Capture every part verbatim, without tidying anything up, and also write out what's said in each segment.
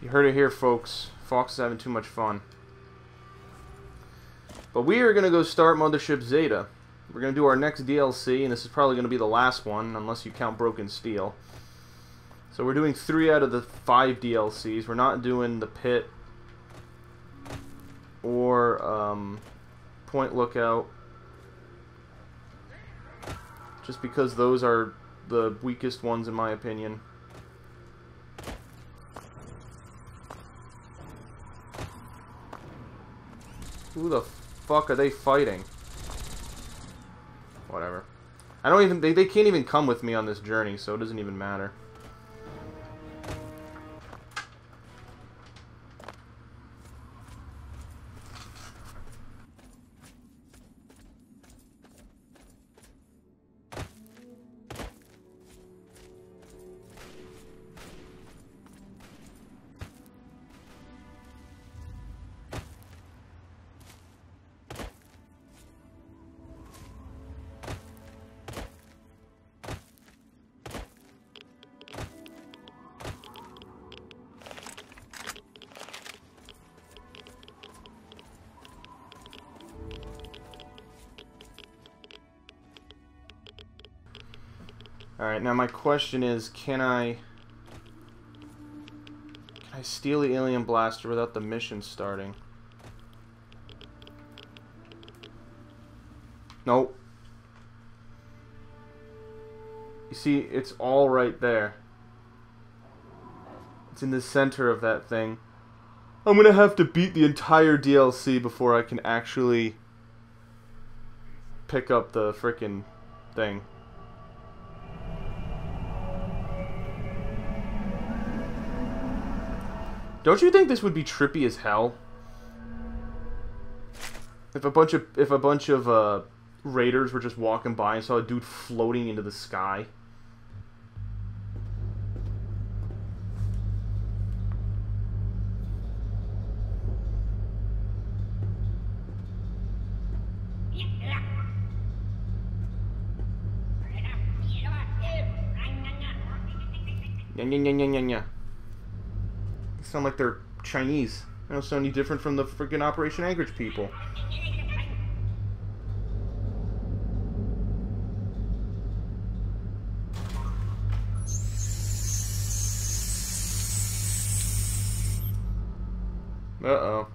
You heard it here, folks. Fox is having too much fun. But we are going to go start Mothership Zeta. We're going to do our next D L C, and this is probably going to be the last one, unless you count Broken Steel. So we're doing three out of the five D L Cs. We're not doing the Pit or um, Point Lookout, just because those are the weakest ones in my opinion. Who the fuck are they fighting? Whatever. I don't even... They, they can't even come with me on this journey, so it doesn't even matter. Alright, now my question is, can I can I steal the alien blaster without the mission starting? Nope. You see, it's all right there. It's in the center of that thing. I'm gonna have to beat the entire D L C before I can actually pick up the frickin' thing. Don't you think this would be trippy as hell? If a bunch of if a bunch of uh, raiders were just walking by and saw a dude floating into the sky. Yeah, yeah, yeah, yeah, yeah. Sound like they're Chinese. They don't sound any different from the freaking Operation Anchorage people. Uh-oh.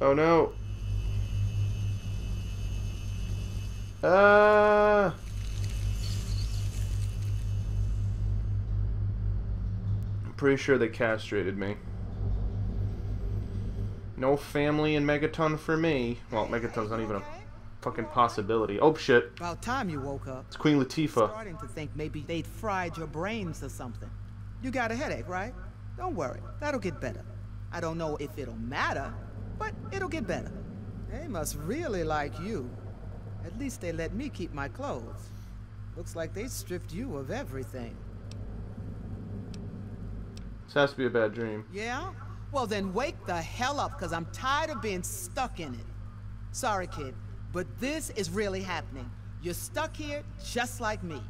Oh no. Uh... Pretty sure they castrated me. No family in Megaton for me. Well, Megaton's not even a fucking possibility. Oh shit! About time you woke up. It's Queen Latifah. Starting to think maybe they'd fried your brains or something. You got a headache, right? Don't worry, that'll get better. I don't know if it'll matter, but it'll get better. They must really like you. At least they let me keep my clothes. Looks like they stripped you of everything. This has to be a bad dream. Yeah? Well, then wake the hell up, because I'm tired of being stuck in it. Sorry, kid, but this is really happening. You're stuck here just like me.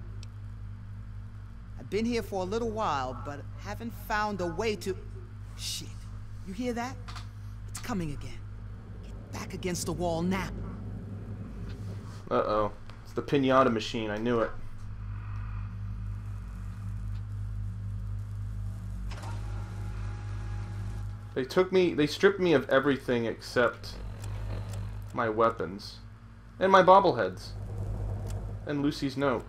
I've been here for a little while, but haven't found a way to... Shit. You hear that? It's coming again. Get back against the wall now. Uh-oh. It's the pinata machine. I knew it. They took me, they stripped me of everything except my weapons. And my bobbleheads. And Lucy's note.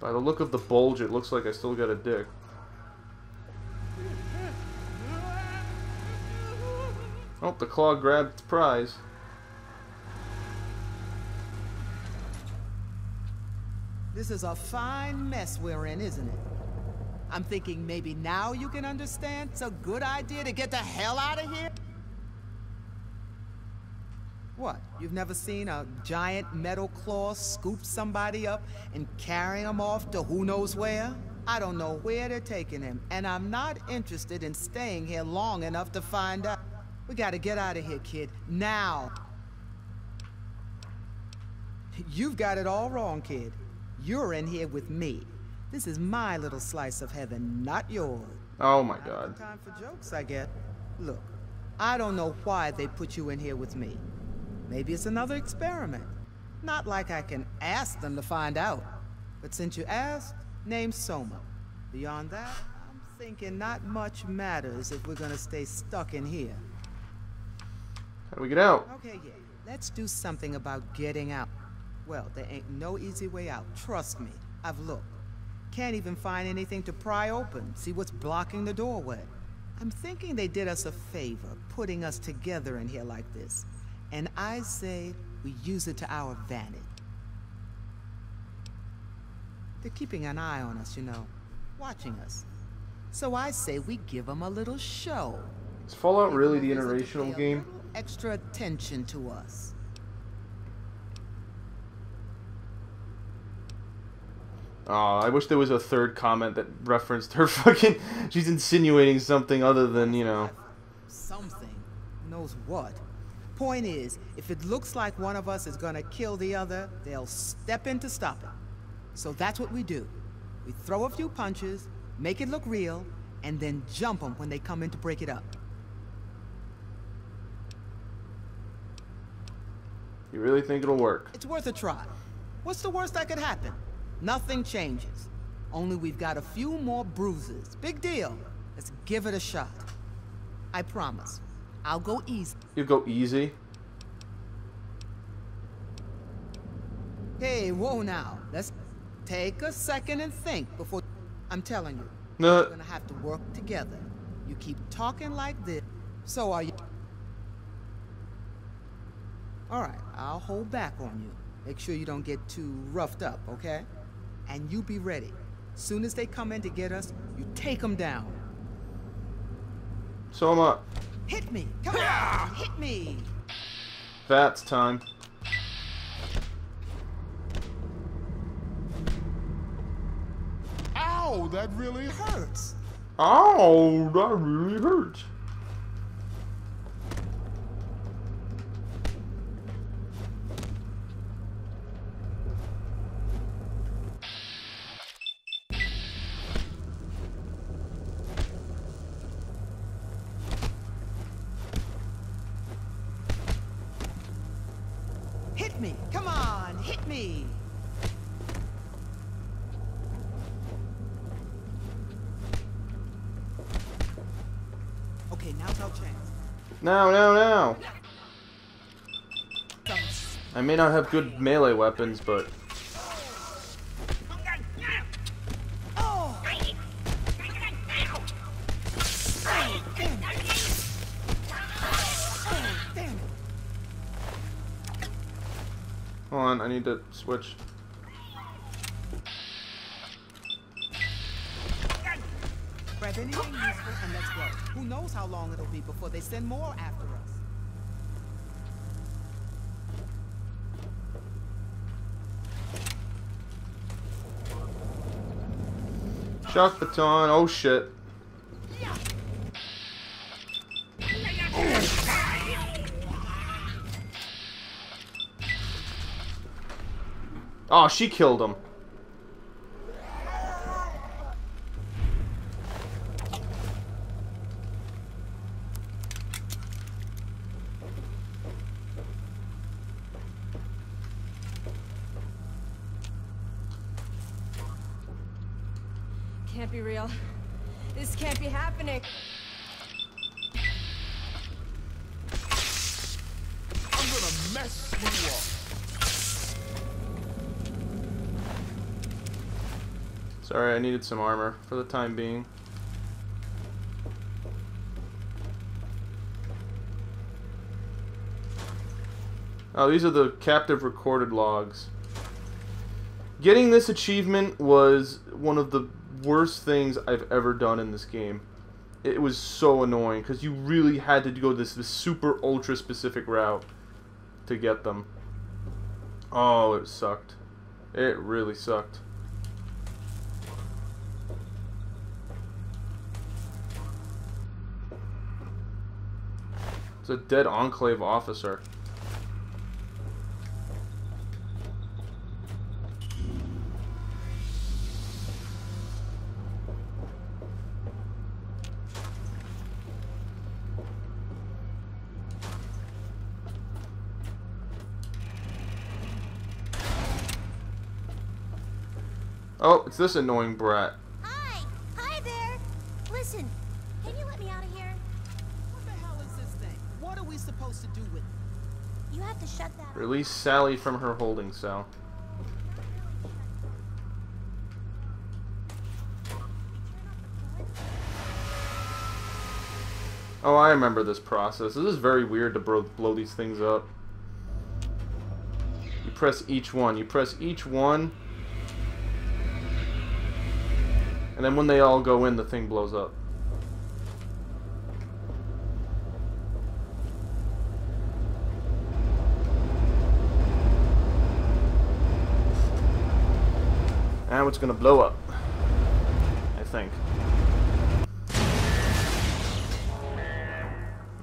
By the look of the bulge, it looks like I still got a dick. Oh, the claw grabbed the prize. This is a fine mess we're in, isn't it? I'm thinking maybe now you can understand it's a good idea to get the hell out of here? What? You've never seen a giant metal claw scoop somebody up and carry him off to who knows where? I don't know where they're taking him, and I'm not interested in staying here long enough to find out. We gotta get out of here, kid. Now! You've got it all wrong, kid. You're in here with me. This is my little slice of heaven, not yours. Oh my God. Time for jokes, I get. Look, I don't know why they put you in here with me. Maybe it's another experiment. Not like I can ask them to find out. But since you asked, name Soma. Beyond that, I'm thinking not much matters if we're gonna stay stuck in here. How do we get out? Okay, yeah. Let's do something about getting out. Well, there ain't no easy way out. Trust me. I've looked. Can't even find anything to pry open. See what's blocking the doorway. I'm thinking they did us a favor, putting us together in here like this. And I say we use it to our advantage. They're keeping an eye on us, you know, watching us. So I say we give them a little show. Is Fallout really the interracial game? Extra attention to us. Oh, I wish there was a third comment that referenced her fucking... She's insinuating something other than, you know... Something. Knows what. Point is, if it looks like one of us is gonna kill the other, they'll step in to stop it. So that's what we do. We throw a few punches, make it look real, and then jump them when they come in to break it up. You really think it'll work? It's worth a try. What's the worst that could happen? Nothing changes. Only we've got a few more bruises. Big deal. Let's give it a shot. I promise. I'll go easy. You go easy? Hey, whoa now. Let's take a second and think before... I'm telling you. No. We're gonna have to work together. You keep talking like this, so are you... All right, I'll hold back on you. Make sure you don't get too roughed up, okay? And you be ready. Soon as they come in to get us, you take them down. Soma. Hit me. Come yeah. on. Hit me. That's time. Ow, that really hurts. Ow, that really hurts. No, no, no! I may not have good melee weapons, but... Hold on, I need to switch. Grab anything useful and let's go. Who knows how long it'll be before they send more after us. Shock baton, oh shit. Oh, she killed him. Can't be real. This can't be happening. I'm gonna mess you up. Sorry, I needed some armor for the time being. Oh, these are the captive recorded logs. Getting this achievement was one of the worst things I've ever done in this game. It was so annoying because you really had to go this, this super ultra specific route to get them. Oh, it sucked. It really sucked. It's a dead Enclave officer. Oh, it's this annoying brat. Hi! Hi there! Listen, can you let me out of here? What the hell is this thing? What are we supposed to do with it? You have to shut that. Release Sally from her holding cell. Oh, I remember this process. This is very weird to bro blow these things up. You press each one. You press each one. And then when they all go in, the thing blows up. Now it's gonna blow up, I think.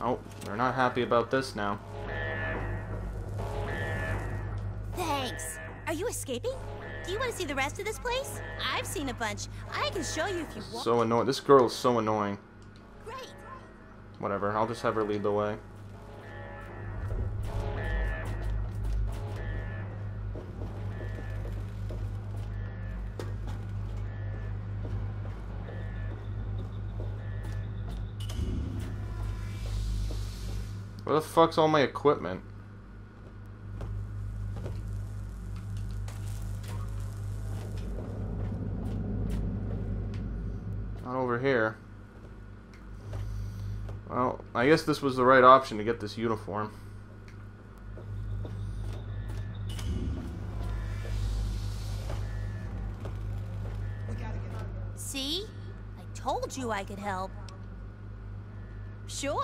Oh, they're not happy about this now. Thanks. Are you escaping? Do you want to see the rest of this place? I've seen a bunch. I can show you if you want. So annoying. This girl is so annoying. Great. Whatever. I'll just have her lead the way. Where the fuck's all my equipment? Here. Well, I guess this was the right option to get this uniform. See? I told you I could help. Sure.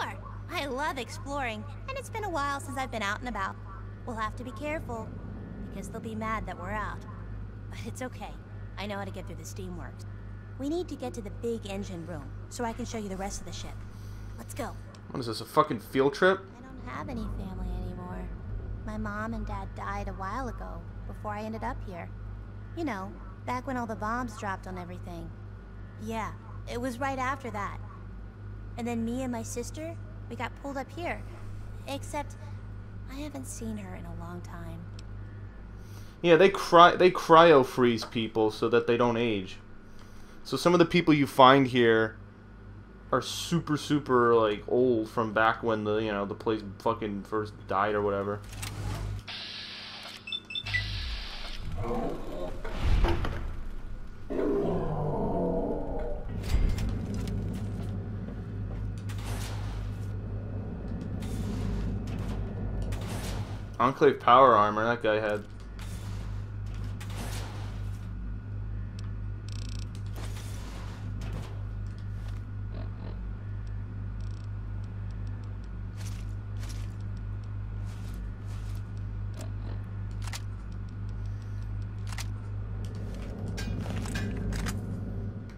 I love exploring, and it's been a while since I've been out and about. We'll have to be careful, because they'll be mad that we're out. But it's okay. I know how to get through the steamworks. We need to get to the big engine room, so I can show you the rest of the ship. Let's go. What is this, a fucking field trip? I don't have any family anymore. My mom and dad died a while ago, before I ended up here. You know, back when all the bombs dropped on everything. Yeah, it was right after that. And then me and my sister, we got pulled up here. Except, I haven't seen her in a long time. Yeah, they cry- they cryo-freeze people so that they don't age. So some of the people you find here are super, super, like, old from back when the, you know, the place fucking first died or whatever. Enclave power armor, that guy had...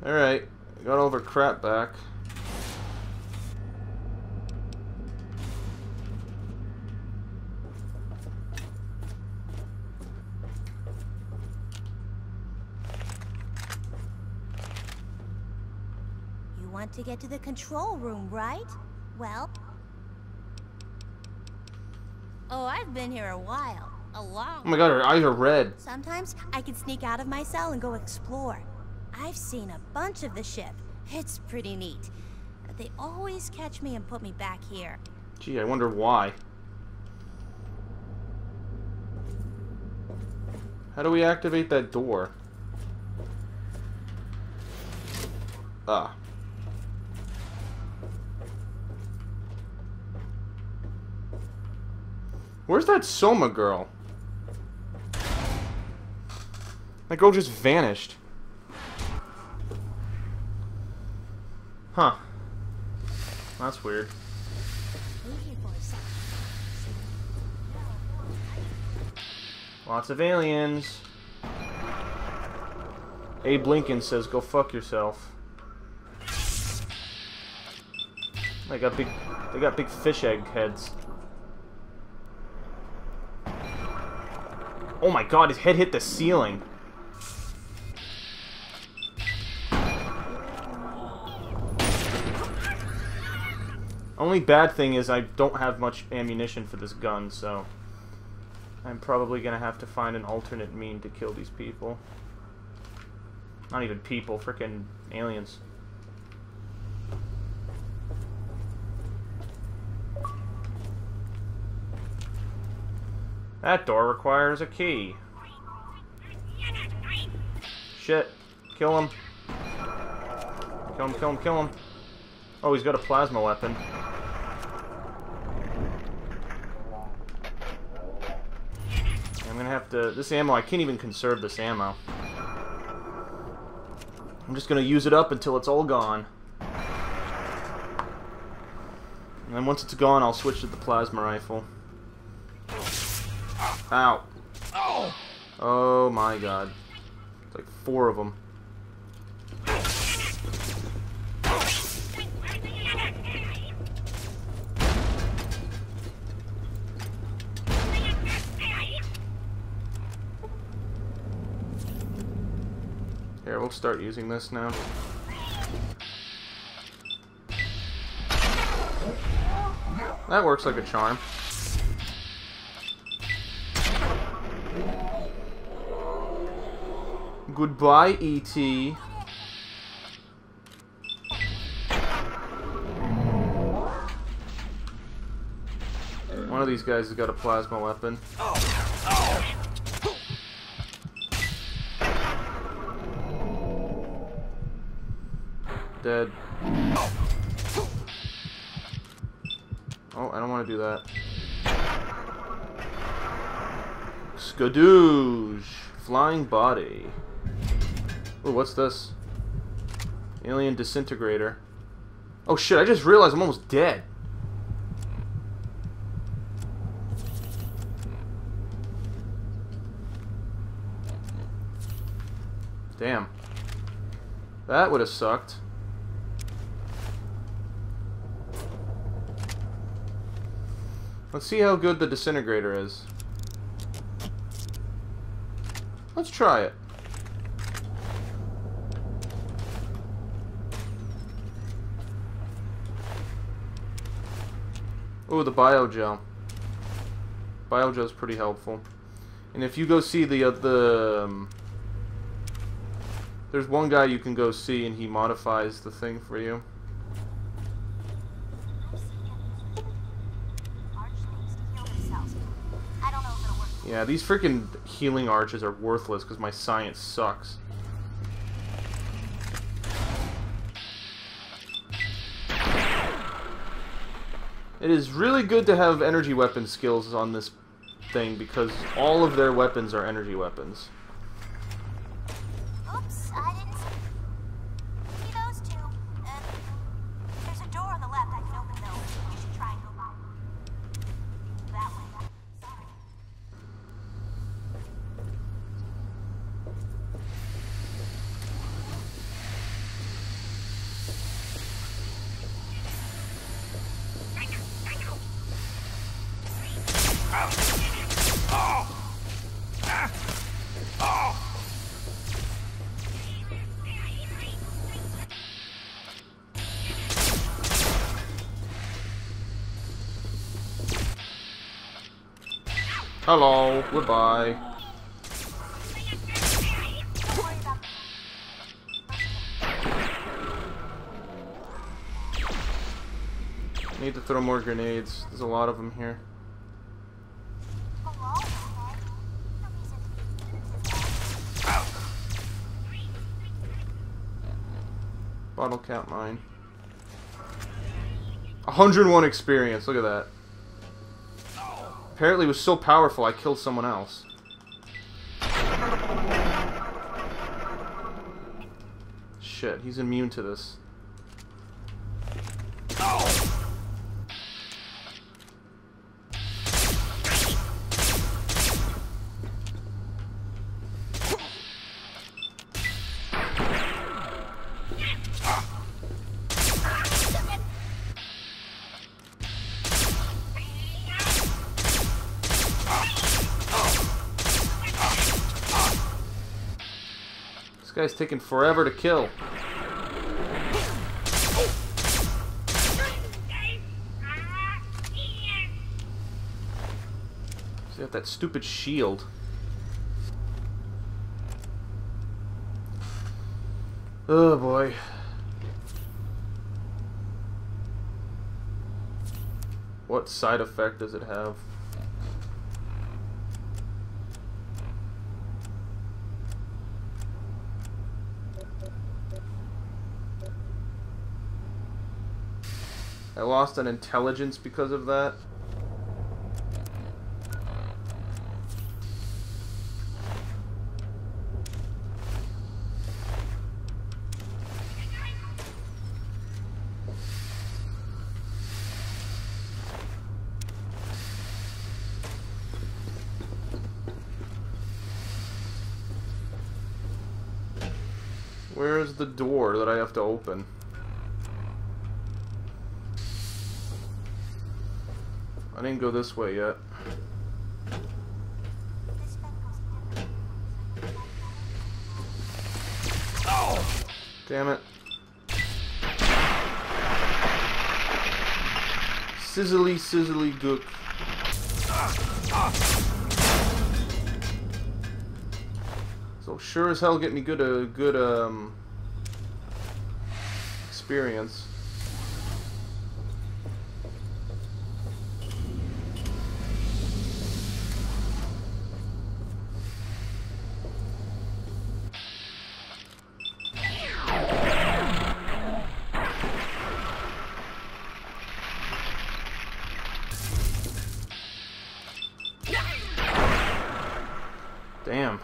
Alright, got all of our crap back. You want to get to the control room, right? Well... Oh, I've been here a while. A long... Oh my god, her eyes are red. Sometimes I can sneak out of my cell and go explore. I've seen a bunch of the ship. It's pretty neat. But they always catch me and put me back here. Gee, I wonder why. How do we activate that door? Ah. Where's that Soma girl? That girl just vanished. Huh. That's weird. Lots of aliens. Abe Lincoln says, go fuck yourself. They got big, they got big fish egg heads. Oh my god, his head hit the ceiling. Only bad thing is I don't have much ammunition for this gun, so I'm probably gonna have to find an alternate mean to kill these people. Not even people, frickin' aliens. That door requires a key. Shit. Kill him. Kill him, kill him, kill him. Oh, he's got a plasma weapon. I'm gonna have to... This ammo, I can't even conserve this ammo. I'm just gonna use it up until it's all gone. And then once it's gone, I'll switch to the plasma rifle. Ow. Oh. Oh my god. It's like four of them. Here, we'll start using this now. That works like a charm. Goodbye, E T One of these guys has got a plasma weapon. Dead. Oh, I don't want to do that. Skadoosh! Flying body. Ooh, what's this? Alien disintegrator. Oh shit, I just realized I'm almost dead. Damn. That would have sucked. Let's see how good the disintegrator is. Let's try it. Ooh, the biogel. Biogel's pretty helpful. And if you go see the... Uh, the um, there's one guy you can go see and he modifies the thing for you. Yeah, these freaking healing arches are worthless because my science sucks. It is really good to have energy weapon skills on this thing because all of their weapons are energy weapons. Oops, I didn't see those two. Uh, there's a door on the left I can open though. You should try and go by. That way. Hello, goodbye. Need to throw more grenades. There's a lot of them here. Bottle cap mine. one hundred one experience, look at that. Apparently it was so powerful I killed someone else. Shit, he's immune to this. Oh. guy's taking forever to kill. He's got that stupid shield. Oh boy. What side effect does it have? I lost an intelligence because of that. Where's the door that I have to open? I didn't go this way yet. Oh! Damn it. Sizzly, sizzly gook. So sure as hell get me good a uh, good um experience. Damn.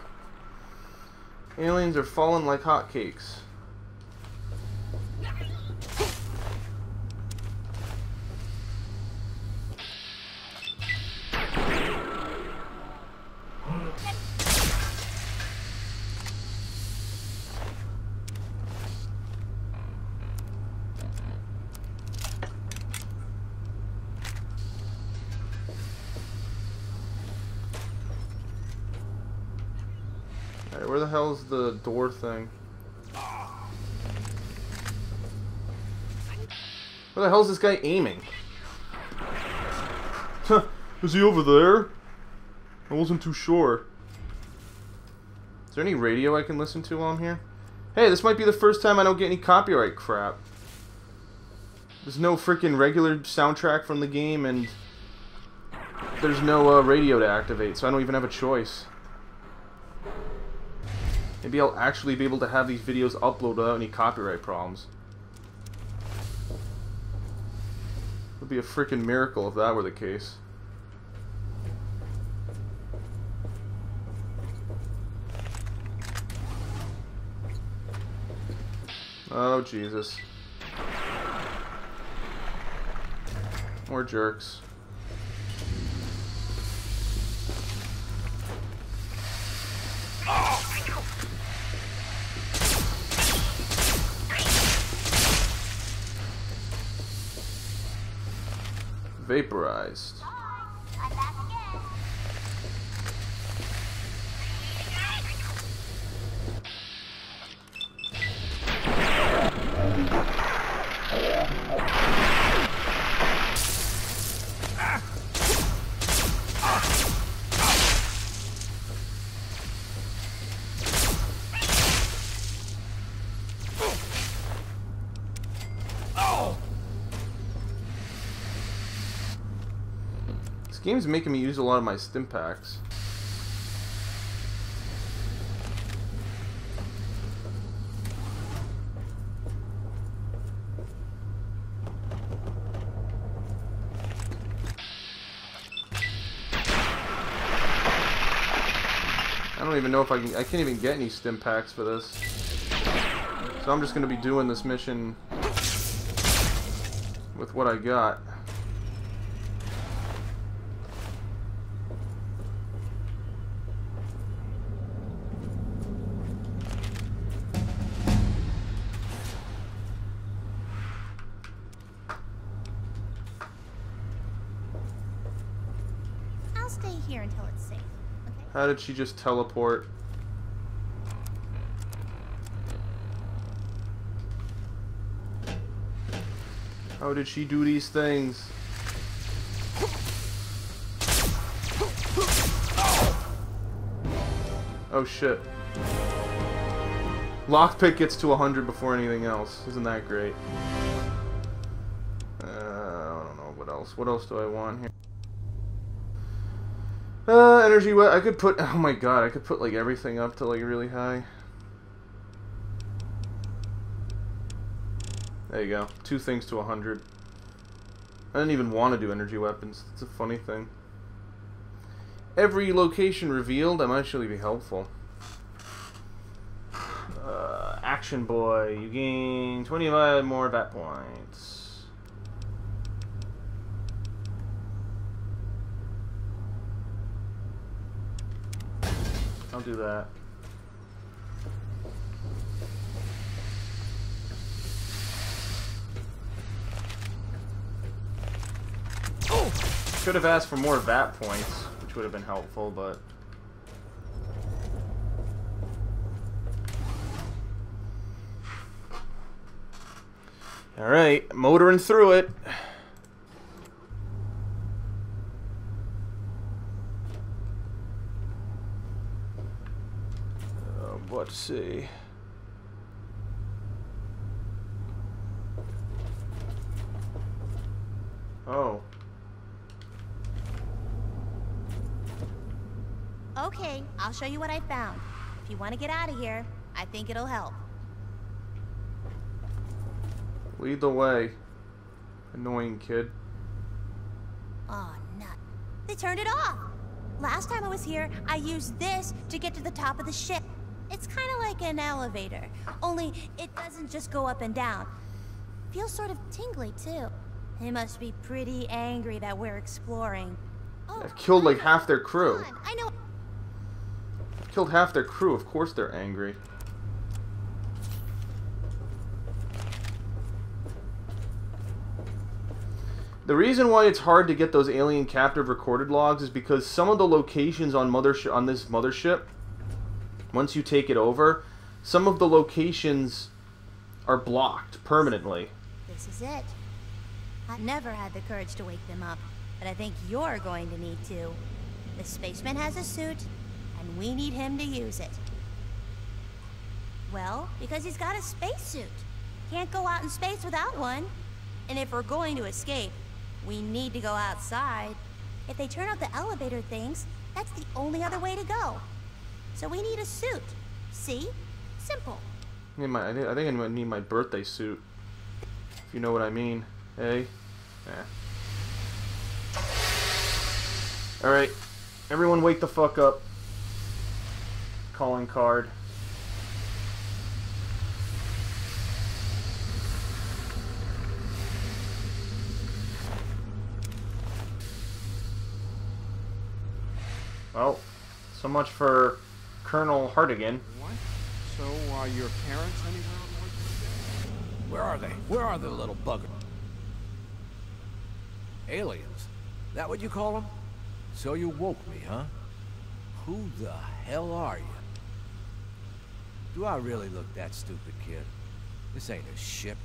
Aliens are falling like hotcakes. Where the hell is the door thing? Where the hell is this guy aiming? Huh, is he over there? I wasn't too sure. Is there any radio I can listen to while I'm here? Hey, this might be the first time I don't get any copyright crap. There's no freaking regular soundtrack from the game, and there's no uh, radio to activate, so I don't even have a choice. Maybe I'll actually be able to have these videos uploaded without any copyright problems. It would be a freaking miracle if that were the case. Oh, Jesus. More jerks. Vaporized. This game's making me use a lot of my stim packs. I don't even know if I can. I can't even get any stim packs for this. So I'm just gonna be doing this mission with what I got. Stay here until it's safe. Okay? How did she just teleport? How did she do these things? Oh shit. Lockpick gets to one hundred before anything else. Isn't that great? Uh, I don't know what else. What else do I want here? Uh, energy we- I could put- oh my god, I could put like everything up to like really high. There you go. Two things to one hundred. I didn't even want to do energy weapons. It's a funny thing. Every location revealed, that might actually be helpful. Uh, action boy, you gain twenty-five more bat points. I'll do that. Should have asked for more V A T points, which would have been helpful, but... Alright, motoring through it. Uh, let's see... Oh. Okay, I'll show you what I found. If you want to get out of here, I think it'll help. Lead the way. Annoying kid. Oh, nut. They turned it off. Last time I was here, I used this to get to the top of the ship. It's kind of like an elevator, only it doesn't just go up and down. Feels sort of tingly, too. They must be pretty angry that we're exploring. Oh, I've killed like half their crew. I know. Killed half their crew, of course they're angry. The reason why it's hard to get those alien captive recorded logs is because some of the locations on mothership on this mothership, once you take it over, some of the locations are blocked permanently. This is it. I've never had the courage to wake them up, but I think you're going to need to. The spaceman has a suit. And we need him to use it. Well, because he's got a spacesuit. Can't go out in space without one. And if we're going to escape, we need to go outside. If they turn out the elevator things, that's the only other way to go. So we need a suit. See? Simple. I, my, I think I'm gonna need my birthday suit. If you know what I mean. Hey? Eh. Alright. Everyone wake the fuck up. Calling card. Well, so much for Colonel Hardigan. What? So are your parents anywhere on board today? Where are they? Where are the little buggers? Aliens? That what you call them? So you woke me, huh? Who the hell are you? Do I really look that stupid, kid? This ain't a ship.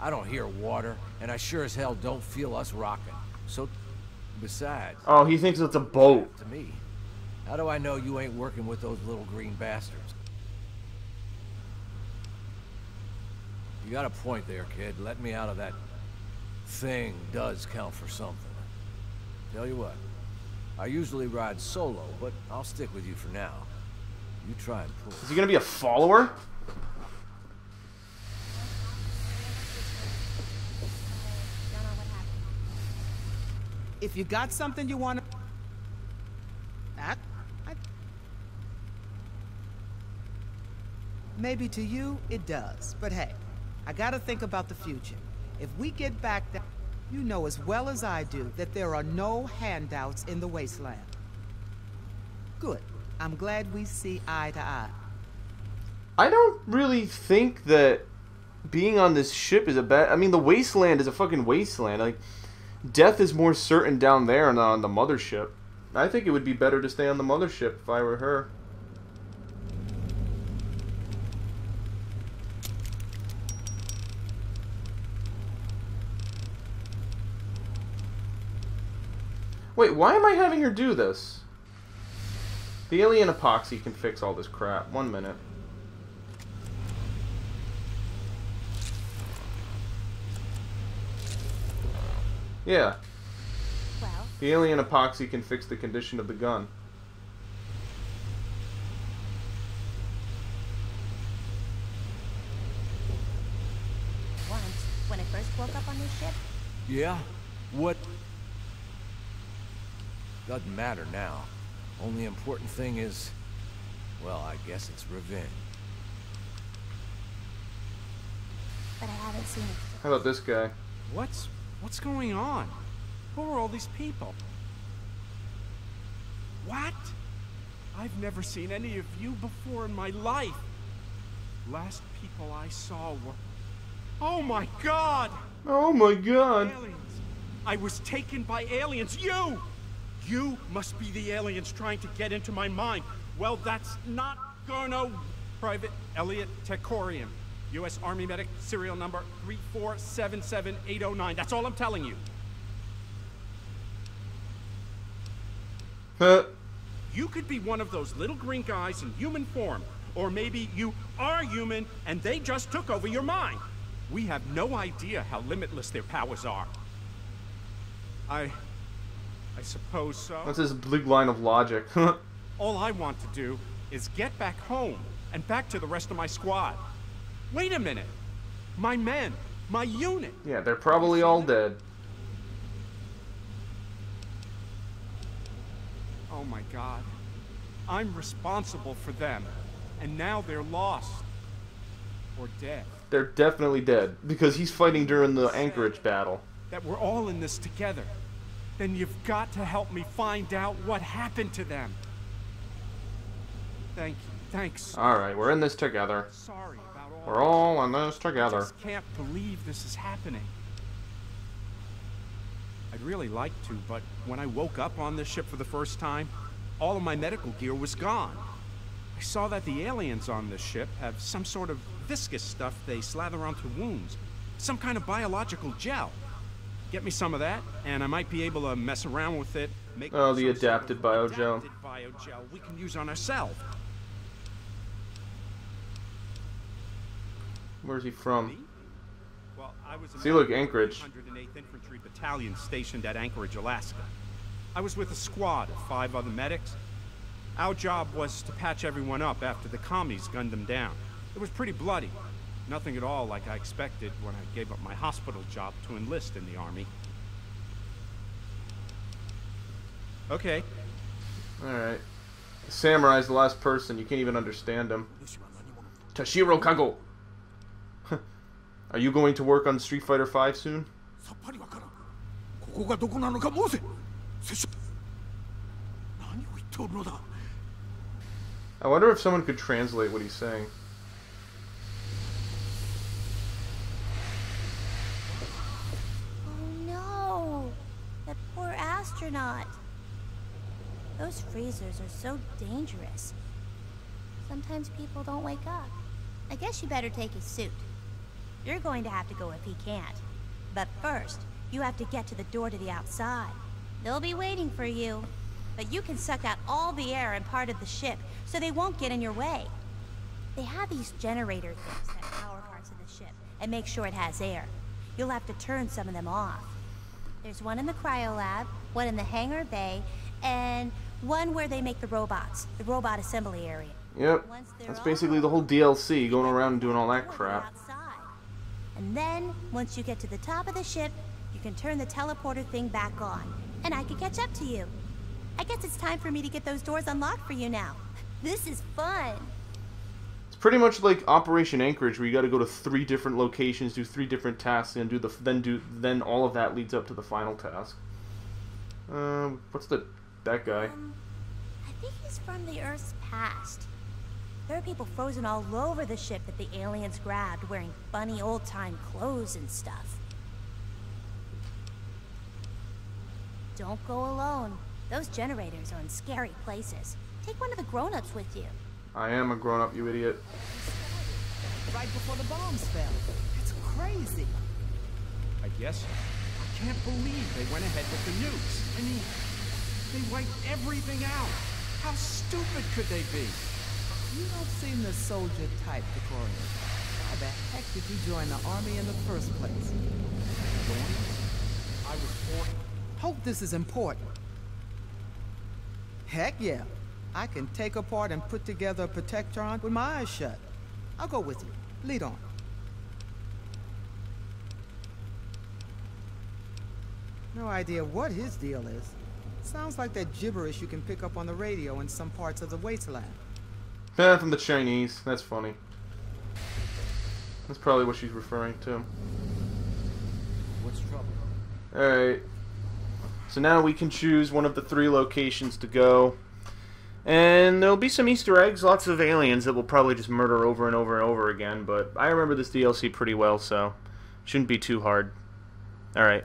I don't hear water, and I sure as hell don't feel us rocking. So, besides... Oh, he thinks it's a boat. To me. How do I know you ain't working with those little green bastards? You got a point there, kid. Let me out of that thing does count for something. Tell you what, I usually ride solo, but I'll stick with you for now. You try and pull. Is he gonna be a follower? If you got something you want to that, I... maybe to you it does. But hey, I gotta think about the future. If we get back that, you know as well as I do that there are no handouts in the wasteland. Good. I'm glad we see eye to eye. I don't really think that being on this ship is a bad... I mean, the wasteland is a fucking wasteland. Like, death is more certain down there than on the mothership. I think it would be better to stay on the mothership if I were her. why am I having her do this? The alien epoxy can fix all this crap. One minute. Yeah. Well. The alien epoxy can fix the condition of the gun. Once, when I first woke up on this ship. Yeah? What? Doesn't matter now. Only important thing is, well, I guess it's revenge. But I haven't seen it. How about this guy? What's what's going on? Who are all these people? What? I've never seen any of you before in my life. Last people I saw were. Oh my God! Oh my God! Aliens. I was taken by aliens. You. You must be the aliens trying to get into my mind. Well, that's not gonna... Private Elliot Tecorium, U S Army medic, serial number three four seven seven eight oh nine. That's all I'm telling you. Huh? You could be one of those little green guys in human form. Or maybe you are human and they just took over your mind. We have no idea how limitless their powers are. I... I suppose so. That's his big line of logic. All I want to do is get back home and back to the rest of my squad. Wait a minute. My men, my unit. Yeah, they're probably all dead. Oh my God. I'm responsible for them. And now they're lost. Or dead. They're definitely dead because he's fighting during the Anchorage battle. That we're all in this together. Then you've got to help me find out what happened to them. Thank you. Thanks. All right, we're in this together. Sorry about all. We're all in this together. I just can't believe this is happening. I'd really like to, but when I woke up on this ship for the first time, all of my medical gear was gone. I saw that the aliens on this ship have some sort of viscous stuff they slather onto wounds, some kind of biological gel. Get me some of that, and I might be able to mess around with it. Make oh, the adapted biogel. Biogel we can use on ourselves. Where's he from? Well, I was See, look, Anchorage. one hundred eighth Infantry Battalion stationed at Anchorage, Alaska. I was with a squad of five other medics. Our job was to patch everyone up after the commies gunned them down. It was pretty bloody. Nothing at all like I expected when I gave up my hospital job to enlist in the Army. Okay. Alright. Samurai's the last person. You can't even understand him. Tashiro Kago! Are you going to work on Street Fighter five soon? I wonder if someone could translate what he's saying. Astronaut. Those freezers are so dangerous. Sometimes people don't wake up. I guess you better take his suit. You're going to have to go if he can't. But first, you have to get to the door to the outside. They'll be waiting for you. But you can suck out all the air and part of the ship, so they won't get in your way. They have these generator things that power parts of the ship and make sure it has air. You'll have to turn some of them off. There's one in the cryo lab, one in the hangar bay, and one where they make the robots, the robot assembly area. Yep, that's basically the whole D L C, going around and doing all that crap. And then, once you get to the top of the ship, you can turn the teleporter thing back on, and I can catch up to you. I guess it's time for me to get those doors unlocked for you now. This is fun. It's pretty much like Operation Anchorage, where you got to go to three different locations, do three different tasks, and do the then do then all of that leads up to the final task. Um, what's the that guy? Um, I think he's from the Earth's past. There are people frozen all over the ship that the aliens grabbed, wearing funny old-time clothes and stuff. Don't go alone. Those generators are in scary places. Take one of the grown-ups with you. I am a grown-up, you idiot. Right before the bombs fell. It's crazy. I guess. Can't believe they went ahead with the nukes. I mean, They wiped everything out. How stupid could they be? You don't seem the soldier type, Tecorium. Why the heck did you join the army in the first place? I was born. Hope this is important. Heck yeah. I can take apart and put together a Protectron with my eyes shut. I'll go with you. Lead on. No idea what his deal is. Sounds like that gibberish you can pick up on the radio in some parts of the Wasteland. Yeah, from the Chinese. That's funny. That's probably what she's referring to. What's trouble? Alright. So now we can choose one of the three locations to go. And there'll be some Easter eggs, lots of aliens that we'll probably just murder over and over and over again, but I remember this D L C pretty well, so shouldn't be too hard. Alright.